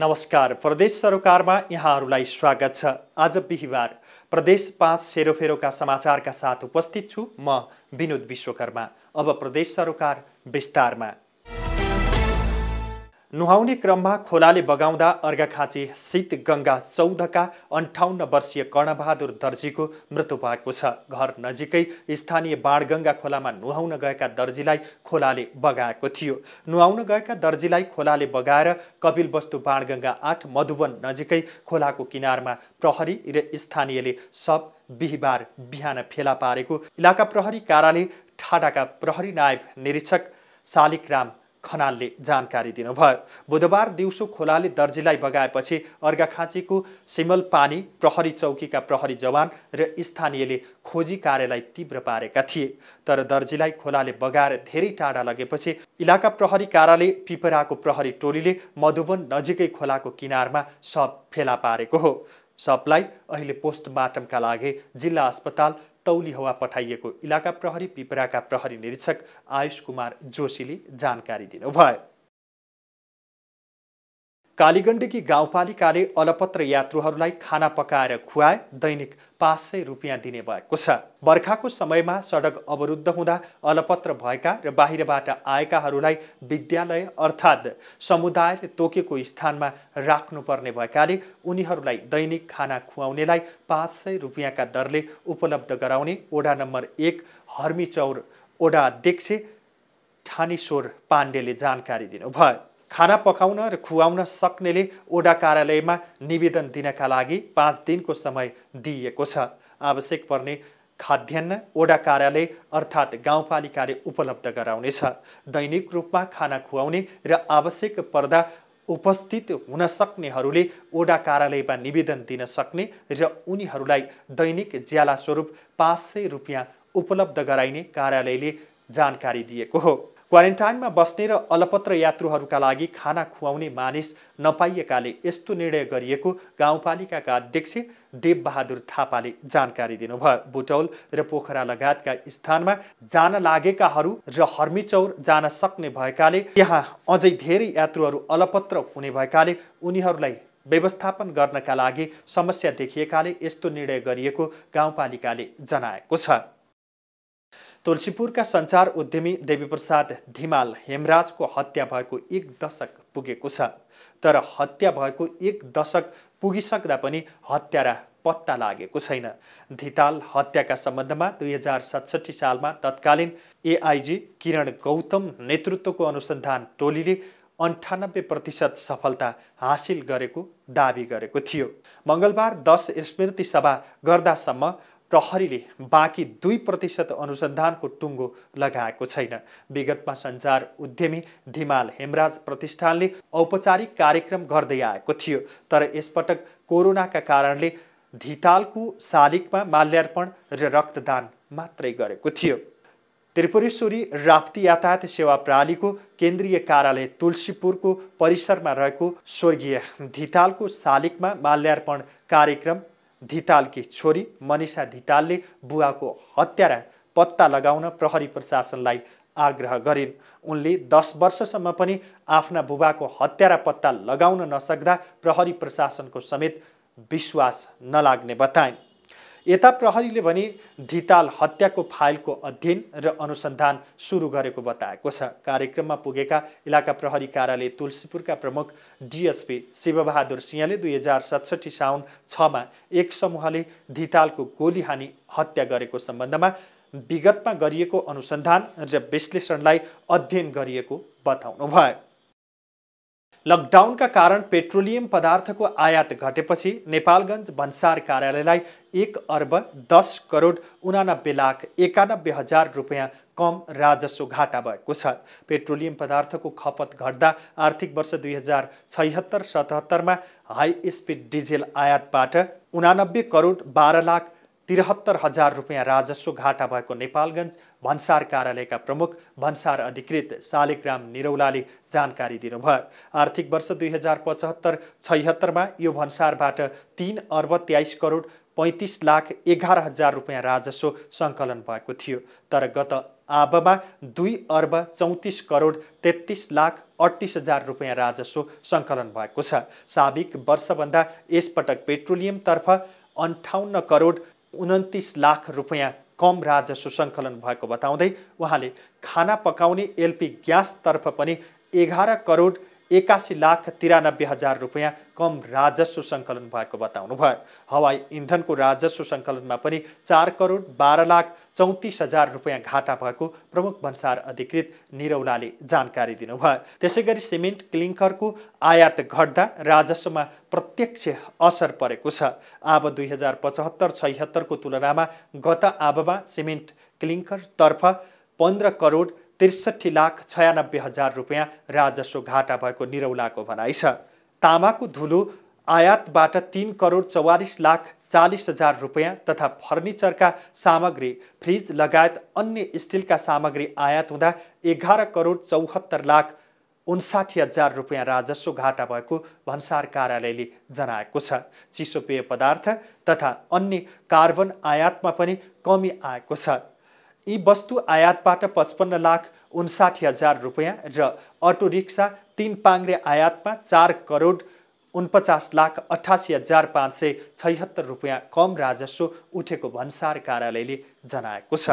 नमस्कार। प्रदेश सरोकारमा यहाँहरूलाई स्वागत छ। आज बिहीबार प्रदेश 5 सेरोफेरोका समाचारका साथ उपस्थित छु म विनोद विश्वकर्मा। अब प्रदेश सरोकार विस्तारमा। नुहाउने क्रममा खोलाले बगाउँदा अर्घाखाँची शीत गंगा 14 का 58 वर्षीय कर्णबहादुर दर्जीको मृत्यु भएको छ। घर नजिकै स्थानीय बाणगंगा खोलामा नुहाउन गएका दर्जीलाई खोलाले बगाएको थियो। नुहाउन गएका दर्जीलाई खोलाले बगाएर कपिलवस्तु बाणगंगा 8 मधुबन नजिकै खोलाको किनारमा प्रहरी र स्थानीयले सब बिहीबार बिहान फेला पारेको इलाका प्रहरी कार्यालय ठाडाका प्रहरी नायब निरीक्षक शालिक्राम खनालले जानकारी दिनुभयो। बुधबार दिउँसो खोलाले दर्जीलाई बगाएपछि अर्घाखाँचीको सिमलपानी प्रहरी चौकीका प्रहरी जवान र स्थानीयले खोजी कार्यलाई तीव्र पारेका थिए, तर दर्जीलाई खोलाले बगाएर धेरै टाढा लगेपछि इलाका प्रहरी कार्यालय पिपराको प्रहरी टोलीले मधुबन नजिकै खोलाको किनारमा शव फेला पारेको हो। शवलाई अहिले पोस्टमार्टमका लागि जिल्ला अस्पताल तौलीहवा पठाइएको इलाका प्रहरी पिपराका प्रहरी निरीक्षक आयुष कुमार जोशीले जानकारी दिनुभयो। कालीगण्डकी गाउँपालिकाले अलपत्र यात्रुहरूलाई खाना पकाएर खुवाए दैनिक 500 रुपियाँ दिने भएको छ। बर्खाको समयमा सडक अवरुद्ध हुँदा अलपत्र भएका र बाहिरबाट आएकाहरूलाई विद्यालय अर्थात् समुदायले तोकेको स्थानमा राख्नुपर्ने भएकाले उनीहरूलाई दैनिक खाना खुवाउनेलाई 500 रुपियाँका दरले उपलब्ध गराउने ओडा नम्बर 1 हर्मीचौर ओडा अध्यक्ष ठानीश्वर पाण्डेले जानकारी दिनुभयो। खाना पकाउन र खुवाउन सक्नेले ओडा कार्यालयमा निवेदन दिनका लागि 5 दिनको समय दिइएको छ। आवश्यक पर्ने खाद्यान्न ओडा कार्यालय अर्थात् गाउँपालिकाले उपलब्ध गराउनेछ। दैनिक रूपमा खाना खुवाउने र आवश्यक पर्दा उपस्थित हुन सक्नेहरूले ओडा कार्यालयमा निवेदन दिन सक्ने र उनीहरूलाई दैनिक ज्याला स्वरूप 500 रुपियाँ उपलब्ध गराइने कार्यालयले जानकारी दिएको हो। क्वारेन्टाइनमा बस्ने र अलपत्र यात्रुहरूका लागि खाना खुवाउने मानिस नपाइएकाले यस्तो निर्णय गरिएको गाउँपालिकाका अध्यक्ष देवबहादुर थापाले जानकारी दिनुभयो। बुटौल र पोखरा लगायतका स्थानमा जान लागेकाहरू र हर्मीचौर जान सक्ने भएकाले त्यहाँ अझै धेरै यात्रुहरू अलपत्र हुने भएकाले उनीहरूलाई व्यवस्थापन गर्नका लागि समस्या देखिएकाले यस्तो निर्णय गरिएको गाउँपालिकाले जनाएको छ। तुलसीपुरका सञ्चार उद्यमी देवीप्रसाद धिमाल हेमराजको हत्या भएको 1 दशक पुगेको छ, तर हत्या भएको 1 दशक पुगिसक्दा पनि हत्यारा पत्ता लागेको छैन। धिताल हत्याका सम्बन्धमा 2067 सालमा तत्कालीन एआइजी किरण गौतम नेतृत्वको अनुसन्धान टोलीले 98% सफलता हासिल गरेको दावी गरेको थियो। मङ्गलबार 10 स्मृति सभा गर्दासम्म प्रहरीले बाँकी 2% अनुसन्धानको टुङ्गो लगाएको छैन। विगतमा सञ्चार उद्यमी धिमाल हेमराज प्रतिष्ठानले औपचारिक कार्यक्रम गर्दै आएको थियो, तर यसपटक कोरोनाका कारणले धितालको शालिगमा माल्यार्पण र रक्तदान मात्रै गरेको थियो। त्रिपुरेश्वरी राप्ति यातायात सेवा प्रणालीको केन्द्रीय कार्यालय तुलसीपुरको परिसरमा रहेको स्वर्गीय धितालको शालिगमा माल्यार्पण कार्यक्रम धितालकी छोरी मनिषा धितालले बुवाको हत्यारा पत्ता लगाउन प्रहरी प्रशासनलाई आग्रह गरिन्। उनले 10 वर्षसम्म पनि आफ्ना बुबाको हत्यारा पत्ता लगाउन नसक्दा प्रहरी प्रशासनको समेत विश्वास नलाग्ने बताइन्। यता प्रहरीले भने धिताल हत्याको फाइलको अध्ययन र अनुसन्धान सुरु गरेको बताएको छ। कार्यक्रममा पुगेका इलाका प्रहरी कार्यालय तुलसीपुरका प्रमुख डिएसपी शिवबहादुर सिंहले 2067 साउन 6मा एक समूहले धितालको गोली हानी हत्या गरेको सम्बन्धमा विगतमा गरिएको अनुसन्धान र विश्लेषणलाई अध्ययन गरिएको बताउनुभयो। लकडाउनका कारण पेट्रोलियम पदार्थको आयात घटेपछि नेपालगञ्ज भन्सार कार्यालयलाई 1,10,89,91,000 रुपियाँ कम राजस्व घाटा भएको छ। पेट्रोलियम पदार्थको खपत घट्दा आर्थिक वर्ष 2076-77मा हाई स्पिड डिजेल आयातबाट 89,12,73,000 रुपियाँ राजस्व घाटा भएको नेपालगञ्ज भन्सार कार्यालयका प्रमुख भन्सार अधिकृत शालिक्राम निरौलाले जानकारी दिनुभयो। आर्थिक वर्ष 2075-76मा यो भन्सारबाट 3,23,45 35,11,000 रुपैयाँ राजस्व सङ्कलन भएको थियो, तर गत आबमा 2,34,33,38,000 रुपैयाँ राजस्व सङ्कलन भएको छ। साबिक वर्षभन्दा यसपटक पेट्रोलियमतर्फ 58,29,00,000 रुपैयाँ कम राजस्व सङ्कलन भएको बताउँदै उहाँले खाना पकाउने एलपी ग्यासतर्फ पनि 11,81,93,000 रुपैयाँ कम राजस्व सङ्कलन भएको बताउनुभयो। हवाई इन्धनको राजस्व सङ्कलनमा पनि 4,12,34,000 रुपैयाँ घाटा भएको प्रमुख भन्सार अधिकृत निरौलाले जानकारी दिनुभयो। त्यसैगरी सिमेन्ट क्लिङ्करको आयात घट्दा राजस्वमा प्रत्यक्ष असर परेको छ। आब 2075-76को तुलनामा गत आबमा सिमेन्ट क्लिङ्करतर्फ 15,63,96,000 रुपैयाँ राजस्व घाटा भएको निरौलाको भनाइ छ। तामाको धुलो आयातबाट 3,44,40,000 रुपैयाँ तथा फर्निचरका सामग्री, फ्रिज लगायत अन्य स्टिलका सामग्री आयात हुँदा 11,74,59,000 रुपैयाँ राजस्व घाटा भएको भन्सार कार्यालयले जनाएको छ। चिसो पेय पदार्थ तथा अन्य कार्बन आयातमा पनि कमी आएको छ। यी वस्तु आयातबाट 55,59,000 रुपैयाँ र अटो रिक्सा तीन पाङ्रे आयातमा 4,49,88,576 रुपैयाँ कम राजस्व उठेको भन्सार कार्यालयले जनाएको छ।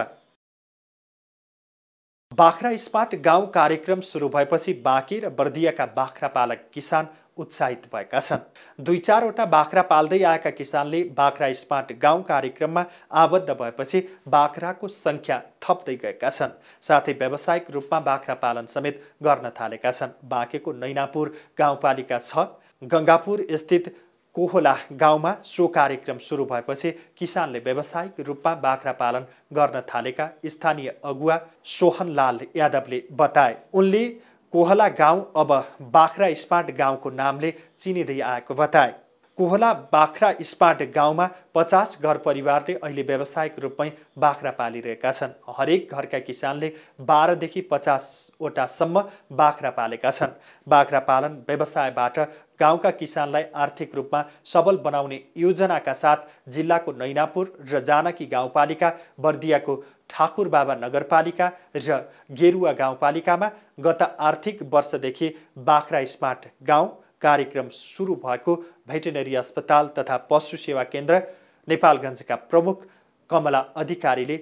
बाख्रा स्मार्ट गाउँ कार्यक्रम सुरु भएपछि बाँके र बर्दियाका बाख्रा पालक किसान उत्साहित भएका छन्। 2-4वटा बाख्रा पाल्दै आएका किसानले बाख्रा स्मार्ट गाउँ कार्यक्रममा आबद्ध भएपछि बाख्राको सङ्ख्या थप्दै गएका छन्, साथै व्यावसायिक रूपमा बाख्रा पालन समेत गर्न थालेका छन्। बाँकेको नैनापुर गाउँपालिका 6 गङ्गापुर स्थित कोहोला गाउँमा सो कार्यक्रम सुरु भएपछि किसानले व्यावसायिक रूपमा बाख्रा पालन गर्न थालेका स्थानीय अगुवा सोहनलाल यादवले बताए। उनले कोहला गाउँ अब बाख्रा स्मार्ट गाउँको नामले चिनिँदै आएको बताए। कोहला बाख्रा स्मार्ट गाउँमा 50 घर परिवारले अहिले व्यावसायिक रूपमै बाख्रा पालिरहेका छन्। हरेक घरका किसानले 12 देखि 50 वटासम्म बाख्रा पालेका छन्। बाख्रा पालन व्यवसायबाट गाउँका किसानलाई आर्थिक रूपमा सबल बनाउने योजनाका साथ जिल्लाको नैनापुर र जानकी गाउँपालिका, बर्दियाको ठाकुरबाबा नगरपालिका र गेरुवा गाउँपालिकामा गत आर्थिक वर्षदेखि बाख्रा स्मार्ट गाउँ कार्यक्रम सुरु भएको भेटेनरी अस्पताल तथा पशु सेवा केन्द्र नेपालगञ्जका प्रमुख कमला अधिकारीले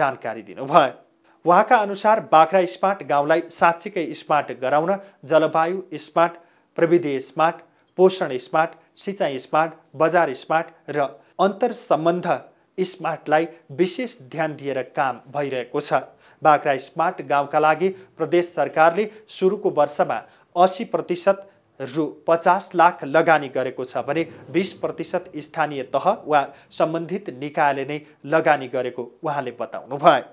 जानकारी दिनुभयो। उहाँका अनुसार बाख्रा स्मार्ट गाउँलाई साँच्चीकै स्मार्ट गराउन जलवायु स्मार्ट, प्रविधि स्मार्ट, पोषण स्मार्ट, सिँचाइ स्मार्ट, बजार स्मार्ट र अन्तरसम्बन्ध स्मार्टलाई विशेष ध्यान दिएर काम भइरहेको छ। बाख्रा स्मार्ट गाउँका लागि प्रदेश सरकारले सुरुको वर्षमा 80% रु 50 लाख लगानी गरेको छ भने 20% स्थानीय तह वा सम्बन्धित निकायले नै लगानी गरेको उहाँले बताउनुभयो।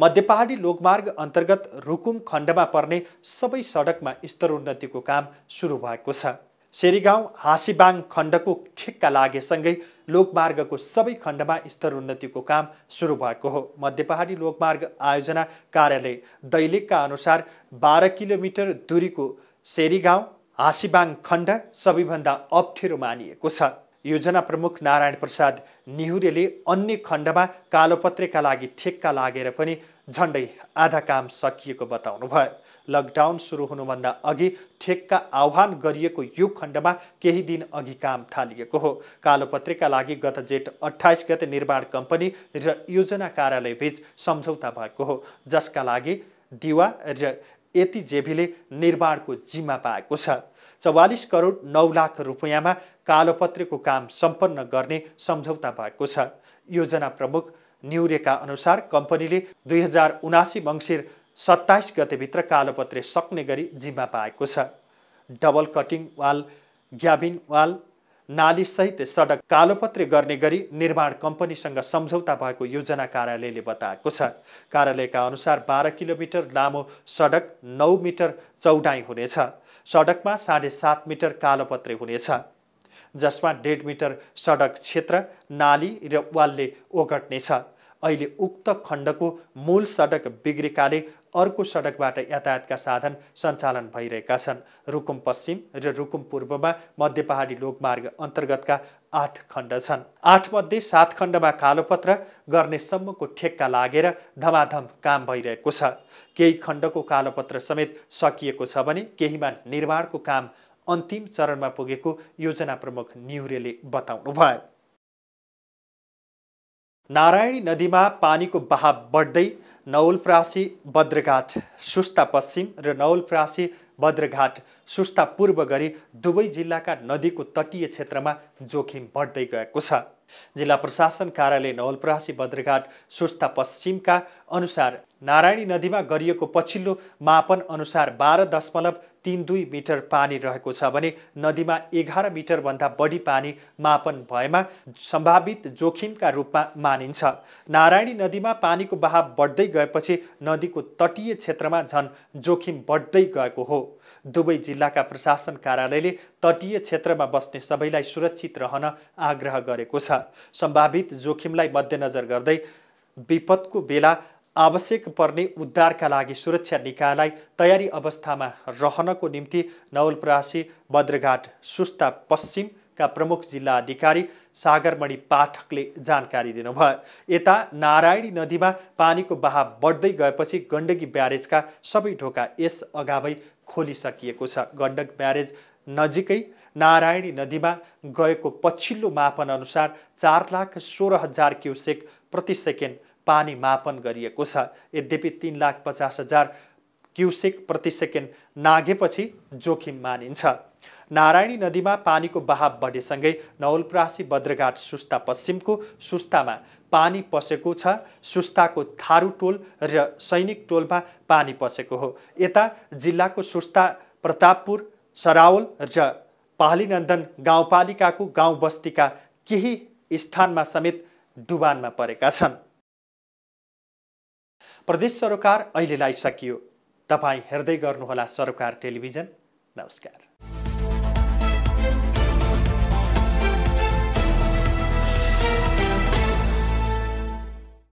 मध्यपहाडी लोकमार्ग अन्तर्गत रुकुम खण्डमा पर्ने सबै सडकमा स्तरोन्नतिको काम सुरु भएको छ। सेरीगाउँ हासीबाङ खण्डको ठेक्का लागेसँगै लोकमार्गको सबै खण्डमा स्तरोन्नतिको काम सुरु भएको हो। मध्यपहाडी लोकमार्ग आयोजना कार्यालय दैलेखका अनुसार 12 किलोमिटर दूरीको सेरीगाउँ हासीबाङ खण्ड सबैभन्दा अप्ठ्यारो मानिएको छ। योजना प्रमुख नारायण प्रसाद निहुरेले अन्य खण्डमा कालोपत्रेका लागि ठेक्का लागेर पनि झन्डै आधा काम सकिएको बताउनुभयो। लकडाउन सुरु हुनुभन्दा अघि ठेक्का आह्वान गरिएको यो खण्डमा केही दिन अघि काम थालिएको हो। कालोपत्रेका लागि गत जेठ 28 गते निर्माण कम्पनी र योजना कार्यालयबीच सम्झौता भएको हो, जसका लागि दिवा र एतिजेभीले निर्माणको जिम्मा पाएको छ। 44,09,00,000 रुपैयाँमा कालोपत्रेको काम सम्पन्न गर्ने सम्झौता भएको छ। योजना प्रमुख न्युरेका अनुसार कम्पनीले 2079 मङ्सिर 27 गतेभित्र कालोपत्रे सक्ने गरी जिम्मा पाएको छ। Double cutting wall, gabion wall, नालीसहित सडक कालोपत्रे गर्ने गरी निर्माण कम्पनीसँग सम्झौता भएको योजना कार्यालयले बताएको छ। कार्यालयका अनुसार 12 किलोमिटर लामो सडक 9 मिटर चौडाइ हुनेछ। सडकमा 7.5 मिटर कालोपत्रे हुनेछ, जसमा 1.5 मिटर सडक क्षेत्र नाली र वालले ओगट्नेछ। अहिले उक्त खण्डको मूल सडक बिग्रेकाले अर्को सडकबाट यातायातका साधन सञ्चालन भइरहेका छन्। रुकुम पश्चिम र रुकुम पूर्वमा मध्य पहाडी लोकमार्ग अन्तर्गतका 8 खण्ड छन्। 8 मध्ये 7 खण्डमा कालोपत्र गर्ने सम्मको ठेक्का लागेर धमाधम काम भइरहेको छ। केही खण्डको कालोपत्र समेत सकिएको छ भने केहीमा निर्माणको काम अन्तिम चरणमा पुगेको योजना प्रमुख न्युरेले बताउनुभयो। नारायणी नदीमा पानीको बहाव बढ्दै नौलप्रासी बद्रघाट सुस्ता पश्चिम र नौलप्रासी बद्रघाट सुस्ता पूर्व गरी दुवै जिल्लाका नदीको तटीय क्षेत्रमा जोखिम बढ्दै गएको छ। जिल्ला प्रशासन कार्यालय नौलप्रासी बद्रघाट सुस्ता पश्चिमका अनुसार नारायणी नदीमा गरिएको पछिल्लो मापन अनुसार 12.32 मिटर पानी रहेको छ भने नदीमा 11 मिटरभन्दा बढी पानी मापन भएमा सम्भावित जोखिमका रूपमा मानिन्छ। नारायणी नदीमा पानीको बहाव बढ्दै गएपछि नदीको तटीय क्षेत्रमा झन जोखिम बढ्दै गएको हो। दुवै जिल्लाका प्रशासन कार्यालयले तटीय क्षेत्रमा बस्ने सबैलाई सुरक्षित रहन आग्रह गरेको छ। सम्भावित जोखिमलाई मध्यनजर गर्दै विपदको बेला आवश्यक पर्ने उद्धारका लागि सुरक्षा निकायलाई तयारी अवस्थामा रहनको निम्ति नवलपरासी बद्रघाट सुस्ता पश्चिमका प्रमुख जिल्ला अधिकारी सागरमणि पाठकले जानकारी दिनुभयो। यता नारायणी नदीमा पानीको बहाव बढ्दै गएपछि गण्डकी ब्यारेजका सबै ढोका यस अगावै खोलिसकिएको छ। गण्डक ब्यारेज नजिकै नारायणी नदीमा गएको पछिल्लो मापन अनुसार 4,16,000 क्युसेक प्रति सेकेन्ड पानी मापन गरिएको छ। यद्यपि 3,50,000 क्युसेक प्रति सेकेन्ड नाघेपछि जोखिम मानिन्छ। नारायणी नदीमा पानीको बहाव बढेसँगै नौलप्रासी बद्रघाट सुस्ता पश्चिमको सुस्तामा पानी पसेको छ। सुस्ताको थारू टोल र सैनिक टोलमा पानी पसेको हो। यता जिल्लाको सुस्ता प्रतापपुर सरावल र पालीनन्दन गाउँपालिकाको गाउँ बस्तीका केही स्थानमा समेत डुबानमा परेका छन्। प्रदेश सरकार अहिलेलाई सकियो। तपाईँ हेर्दै गर्नुहोला सरकार टेलिभिजन। नमस्कार।